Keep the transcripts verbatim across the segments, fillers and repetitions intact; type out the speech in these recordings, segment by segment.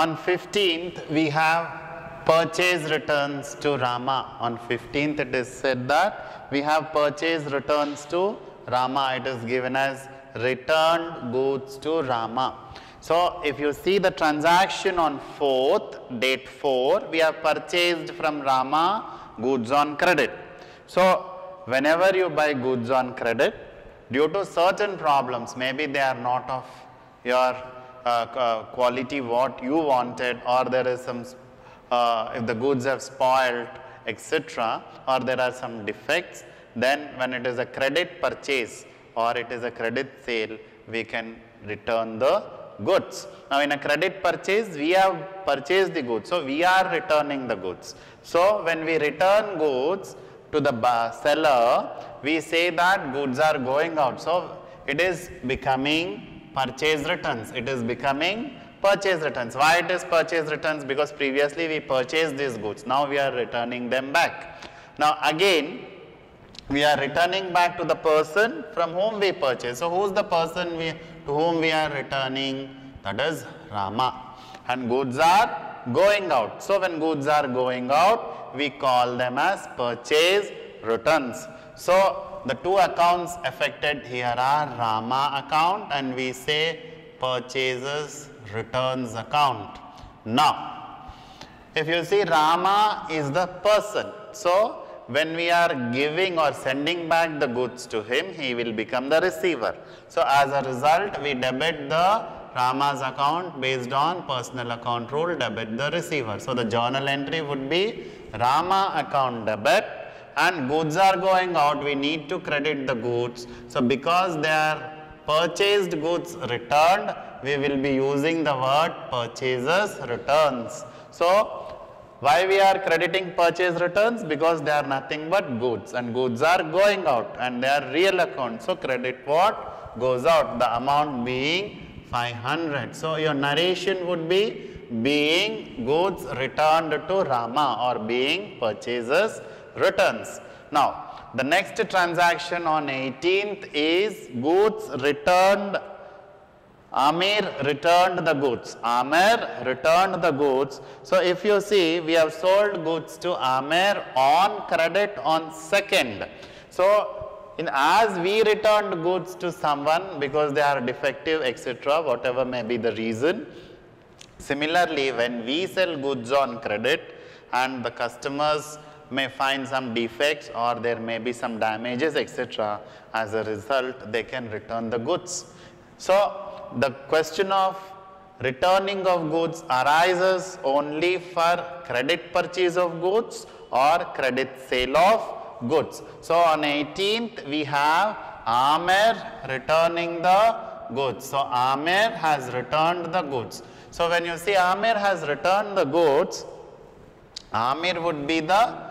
On fifteenth, we have purchase returns to Rama. On fifteenth, it is said that we have purchase returns to Rama. It is given as returned goods to Rama. So, if you see the transaction on fourth, date four, we have purchased from Rama goods on credit. So, whenever you buy goods on credit, due to certain problems, maybe they are not of your uh, uh, quality what you wanted, or there is some, uh, if the goods have spoiled, et cetera, or there are some defects, then when it is a credit purchase or it is a credit sale, we can return the goods. Now, in a credit purchase, we have purchased the goods, so we are returning the goods. So, when we return goods to the seller, we say that goods are going out. So, it is becoming purchase returns. It is becoming purchase returns. Why it is purchase returns? Because previously we purchased these goods. Now, we are returning them back. Now, again, we are returning back to the person from whom we purchased. So, who is the person we, to whom we are returning? That is Rama. And goods are going out. So, when goods are going out, we call them as purchase returns. So, the two accounts affected here are Rama account and we say purchases returns account. Now, if you see Rama is the person. So, when we are giving or sending back the goods to him, he will become the receiver. So, as a result, we debit the Rama's account based on personal account rule, debit the receiver. So, the journal entry would be Rama account debit, and goods are going out, we need to credit the goods. So, because they are purchased goods returned, we will be using the word purchases returns. So, why we are crediting purchase returns? Because they are nothing but goods and goods are going out and they are real account. So, credit what goes out, the amount being five hundred. So, your narration would be being goods returned to Rama or being purchases returns. Now, the next transaction on eighteenth is goods returned. Amir returned the goods. Amir returned the goods. So, if you see, we have sold goods to Amir on credit on second. So, in as we returned goods to someone because they are defective, et cetera, whatever may be the reason. Similarly, when we sell goods on credit and the customers may find some defects or there may be some damages, et cetera, as a result, they can return the goods. So, the question of returning of goods arises only for credit purchase of goods or credit sale of goods. So, on eighteenth, we have Amir returning the goods. So, Amir has returned the goods. So, when you see Amir has returned the goods, Amir would be the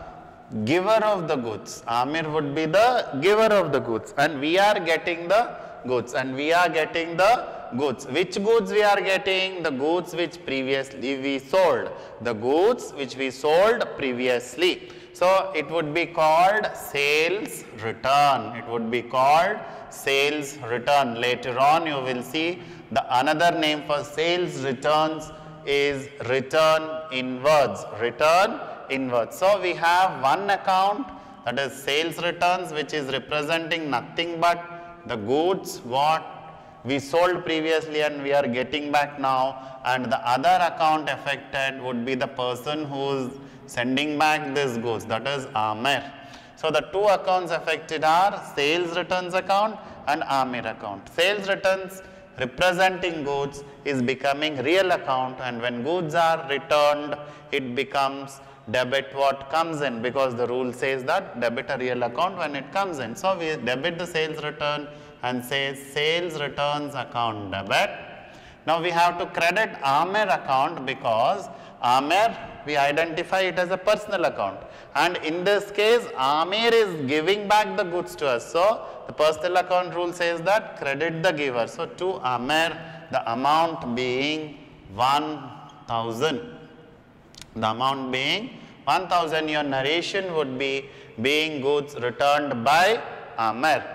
giver of the goods. Amir would be the giver of the goods and we are getting the goods and we are getting the goods. Which goods we are getting? The goods which previously we sold. The goods which we sold previously. So, it would be called sales return. It would be called sales return. Later on, you will see the another name for sales returns is return inwards. Return inwards. So, we have one account that is sales returns, which is representing nothing but the goods what we sold previously and we are getting back now, and the other account affected would be the person who is sending back these goods, that is Amir. So, the two accounts affected are sales returns account and Amir account. Sales returns representing goods is becoming real account, and when goods are returned, it becomes debit what comes in, because the rule says that debit a real account when it comes in. So, we debit the sales return and say sales returns account debit. Now, we have to credit Amir account because Amir, we identify it as a personal account, and in this case Amir is giving back the goods to us. So, the personal account rule says that credit the giver. So, to Amir the amount being one thousand. The amount being one thousand, your narration would be being goods returned by Amir.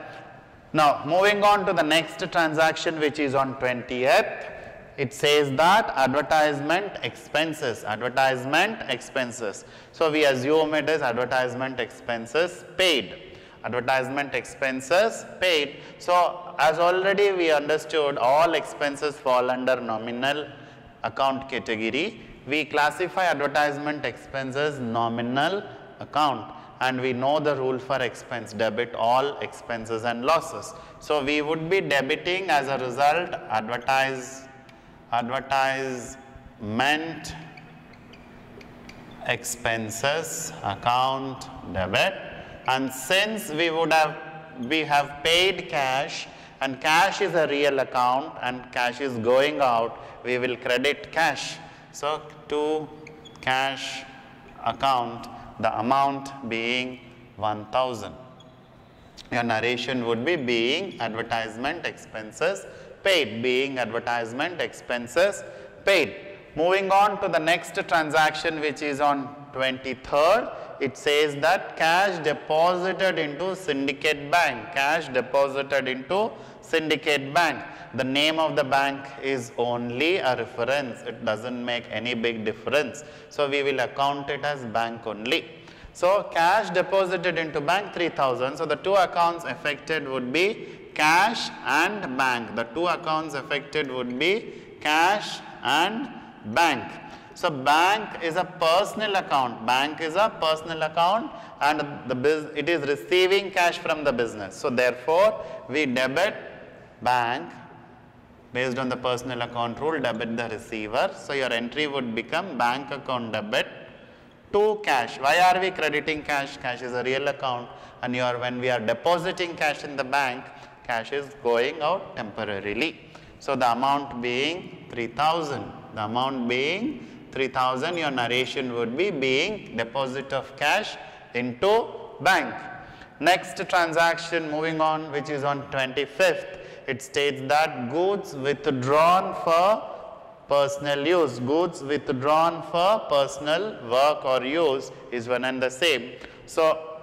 Now, moving on to the next transaction, which is on twentieth. it says that advertisement expenses, advertisement expenses. So we assume it is advertisement expenses paid, advertisement expenses paid. So as already we understood, all expenses fall under nominal account category. We classify advertisement expenses nominal account, and we know the rule for expense, debit all expenses and losses. So we would be debiting as a result advertise, advertisement expenses account debit, and since we would have, we have paid cash and cash is a real account and cash is going out, we will credit cash. So to cash account, the amount being one thousand. Your narration would be being advertisement expenses paid, being advertisement expenses paid. Moving on to the next transaction, which is on twenty-third, it says that cash deposited into syndicate bank, cash deposited into syndicate bank. The name of the bank is only a reference, it doesn't make any big difference. So we will account it as bank only. So cash deposited into bank three thousand. So the two accounts affected would be cash and bank. The two accounts affected would be cash and bank. So bank is a personal account, bank is a personal account and the biz, it is receiving cash from the business. So therefore, we debit bank based on the personal account rule, debit the receiver. So your entry would become bank account debit to cash. Why are we crediting cash? Cash is a real account, and you are, when we are depositing cash in the bank, cash is going out temporarily. So the amount being three thousand, the amount being three thousand, your narration would be being deposit of cash into bank. Next transaction, moving on, which is on twenty-fifth, it states that goods withdrawn for personal use, goods withdrawn for personal work or use is one and the same. So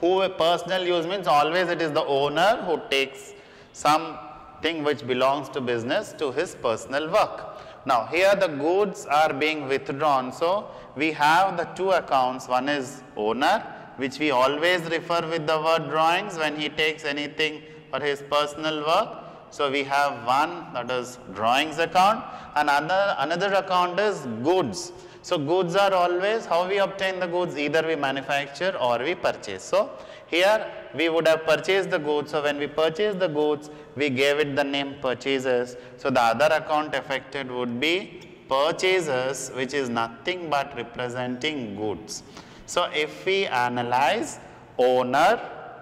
who personal use means always it is the owner who takes something which belongs to business to his personal work. Now here the goods are being withdrawn, so we have the two accounts, one is owner, which we always refer with the word drawings when he takes anything for his personal work. So we have one that is drawings account, and another, another account is goods. So goods are always, how we obtain the goods, either we manufacture or we purchase. So here we would have purchased the goods, so when we purchase the goods, we gave it the name purchases. So the other account affected would be purchases, which is nothing but representing goods. So if we analyze owner,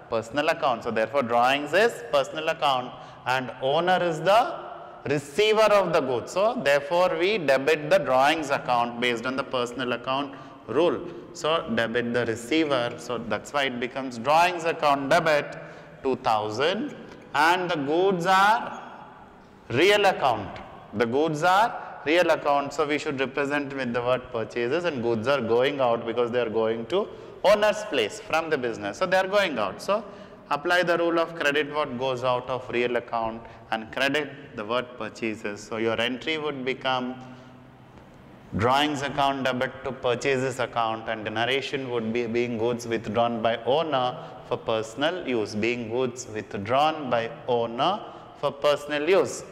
personal account, so therefore drawings is personal account and owner is the receiver of the goods. So therefore we debit the drawings account based on the personal account rule. So debit the receiver, so that's why it becomes drawings account debit two thousand, and the goods are real account. The goods are real account, so we should represent with the word purchases, and goods are going out because they are going to owner's place from the business. So they are going out. So apply the rule of credit what goes out of real account and credit the word purchases. So your entry would become drawings account debit to purchases account, and the narration would be being goods withdrawn by owner for personal use, being goods withdrawn by owner for personal use.